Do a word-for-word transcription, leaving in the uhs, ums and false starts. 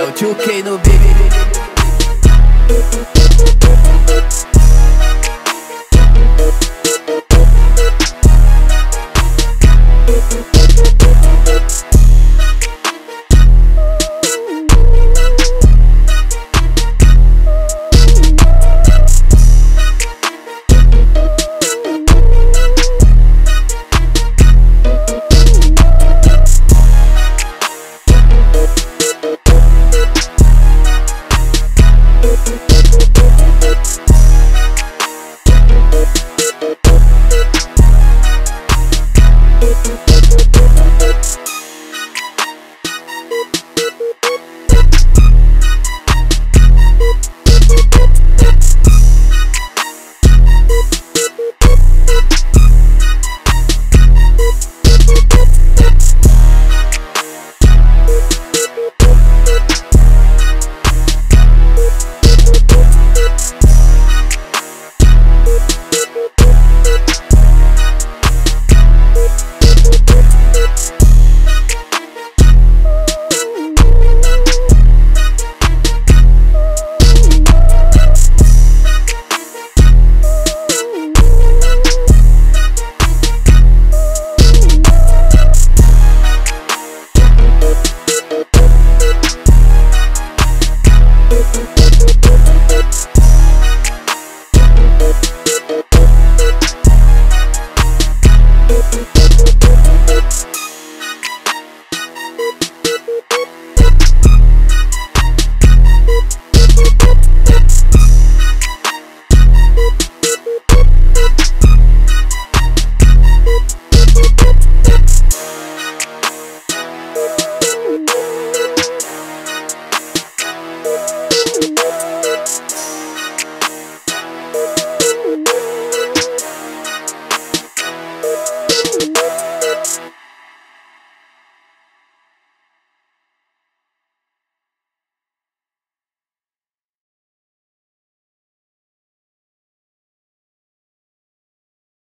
É o two K no beat.